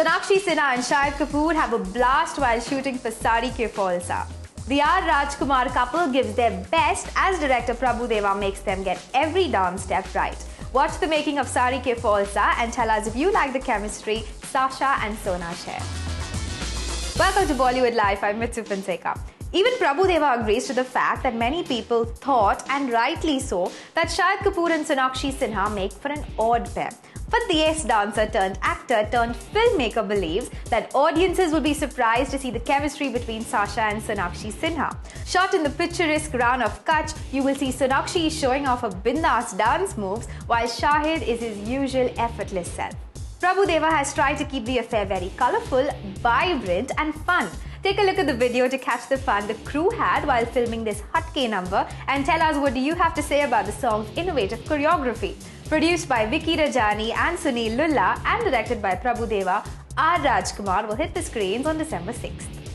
Sonakshi Sinha and Shahid Kapoor have a blast while shooting for Saree ke fall sa song. The Rajkumar couple gives their best as director Prabhu Deva makes them get every dance step right. Watch the making of Saree ke fall sa and tell us if you like the chemistry Sasha and Sona share. Welcome to Bollywood Life, I'm Mitu Pansekar. Even Prabhu Deva agrees to the fact that many people thought, and rightly so, that Shahid Kapoor and Sonakshi Sinha make for an odd pair. But the ace dancer turned actor turned filmmaker believes that audiences will be surprised to see the chemistry between Sasha and Sonakshi Sinha. Shot in the picturesque round of Kutch, you will see Sonakshi showing off her bindaas dance moves while Shahid is his usual effortless self. Prabhu Deva has tried to keep the affair very colourful, vibrant and fun. Take a look at the video to catch the fun the crew had while filming this Hatke number and tell us what do you have to say about the song's innovative choreography. Produced by Vicky Rajani and Sunil Lulla and directed by Prabhu Deva, R. Rajkumar will hit the screens on December 6th.